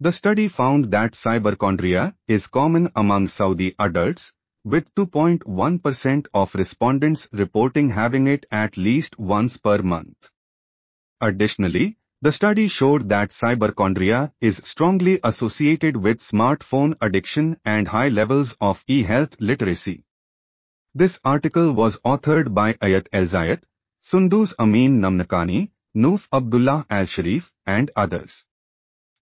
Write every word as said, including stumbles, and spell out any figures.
The study found that cyberchondria is common among Saudi adults, with two point one percent of respondents reporting having it at least once per month. Additionally, the study showed that cyberchondria is strongly associated with smartphone addiction and high levels of e-health literacy. This article was authored by Ayat El-Zayat, Sundus Amin Namnkani, Nouf Abdullah Al-Sharif, and others.